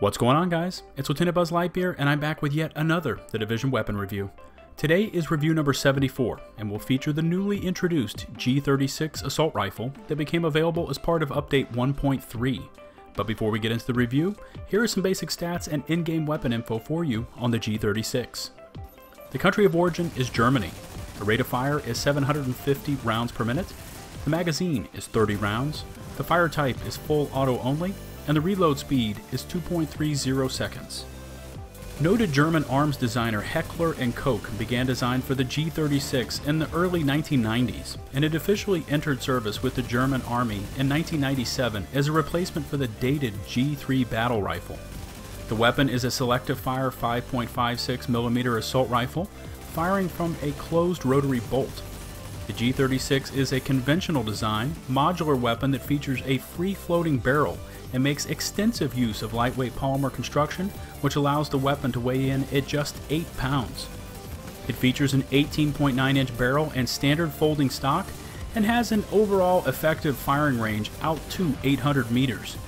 What's going on, guys? It's Lieutenant Buzz Lightbeer, and I'm back with yet another The Division weapon review. Today is review number 74, and will feature the newly introduced G36 assault rifle that became available as part of update 1.3. But before we get into the review, here are some basic stats and in-game weapon info for you on the G36. The country of origin is Germany. The rate of fire is 750 rounds per minute. The magazine is 30 rounds. The fire type is full auto only, and the reload speed is 2.30 seconds. Noted German arms designer Heckler & Koch began design for the G36 in the early 1990s, and it officially entered service with the German Army in 1997 as a replacement for the dated G3 battle rifle. The weapon is a selective fire 5.56mm assault rifle, firing from a closed rotary bolt. The G36 is a conventional design, modular weapon that features a free-floating barrel and makes extensive use of lightweight polymer construction, which allows the weapon to weigh in at just 8 pounds. It features an 18.9-inch barrel and standard folding stock, and has an overall effective firing range out to 800 meters.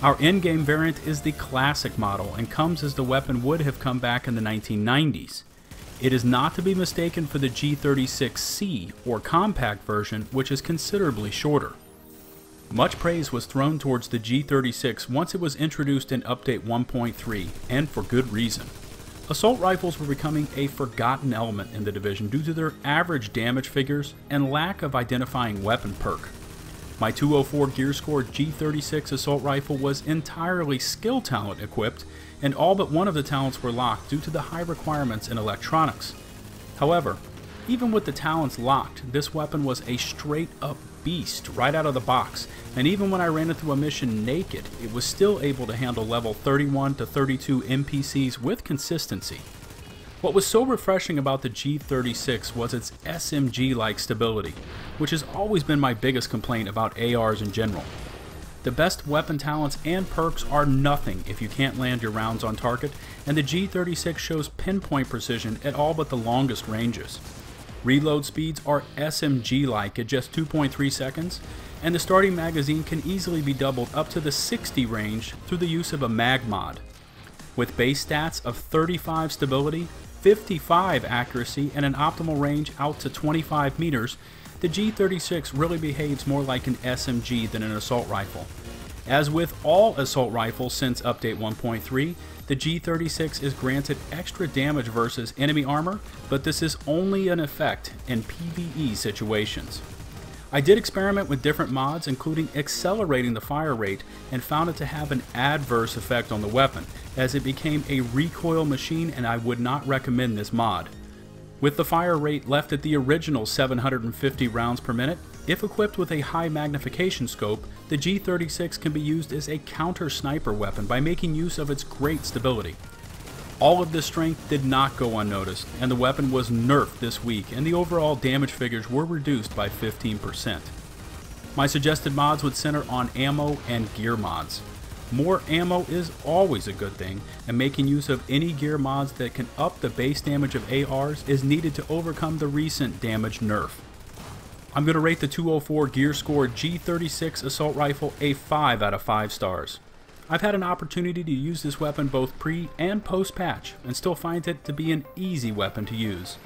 Our in-game variant is the classic model and comes as the weapon would have come back in the 1990s. It is not to be mistaken for the G36C, or compact version, which is considerably shorter. Much praise was thrown towards the G36 once it was introduced in Update 1.3, and for good reason. Assault rifles were becoming a forgotten element in the Division due to their average damage figures and lack of identifying weapon perk. My 204 gear score G36 assault rifle was entirely skill talent equipped, and all but one of the talents were locked due to the high requirements in electronics. However, even with the talents locked, this weapon was a straight up beast right out of the box, and even when I ran it through a mission naked, it was still able to handle level 31 to 32 NPCs with consistency. What was so refreshing about the G36 was its SMG-like stability, which has always been my biggest complaint about ARs in general. The best weapon talents and perks are nothing if you can't land your rounds on target, and the G36 shows pinpoint precision at all but the longest ranges. Reload speeds are SMG-like at just 2.3 seconds, and the starting magazine can easily be doubled up to the 60 range through the use of a mag mod. With base stats of 35 stability, 55 accuracy, and an optimal range out to 25 meters, the G36 really behaves more like an SMG than an assault rifle. As with all assault rifles since Update 1.3, the G36 is granted extra damage versus enemy armor, but this is only an effect in PvE situations. I did experiment with different mods, including accelerating the fire rate, and found it to have an adverse effect on the weapon, as it became a recoil machine, and I would not recommend this mod. With the fire rate left at the original 750 rounds per minute, if equipped with a high magnification scope, the G36 can be used as a counter sniper weapon by making use of its great stability. All of this strength did not go unnoticed, and the weapon was nerfed this week, and the overall damage figures were reduced by 15%. My suggested mods would center on ammo and gear mods. More ammo is always a good thing, and making use of any gear mods that can up the base damage of ARs is needed to overcome the recent damage nerf. I'm going to rate the 204 gear score G36 assault rifle a 5 out of 5 stars. I've had an opportunity to use this weapon both pre and post patch, and still find it to be an easy weapon to use.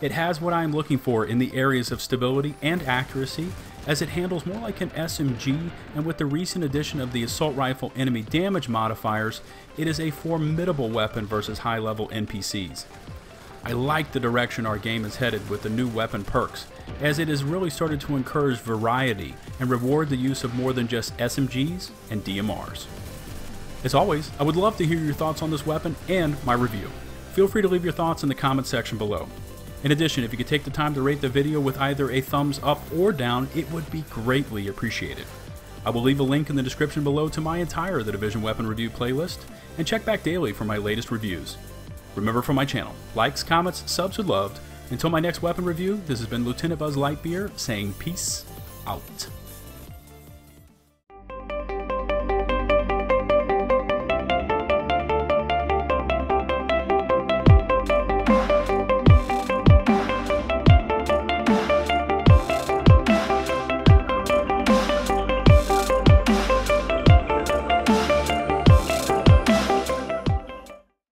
It has what I am looking for in the areas of stability and accuracy, as it handles more like an SMG, and with the recent addition of the assault rifle enemy damage modifiers, it is a formidable weapon versus high level NPCs. I like the direction our game is headed with the new weapon perks, as it has really started to encourage variety and reward the use of more than just SMGs and DMRs. As always, I would love to hear your thoughts on this weapon and my review. Feel free to leave your thoughts in the comment section below. In addition, if you could take the time to rate the video with either a thumbs up or down, it would be greatly appreciated. I will leave a link in the description below to my entire The Division weapon review playlist, and check back daily for my latest reviews. Remember, from my channel, likes, comments, subs are loved. Until my next weapon review, this has been Lieutenant Buzz Lightbeer saying peace out.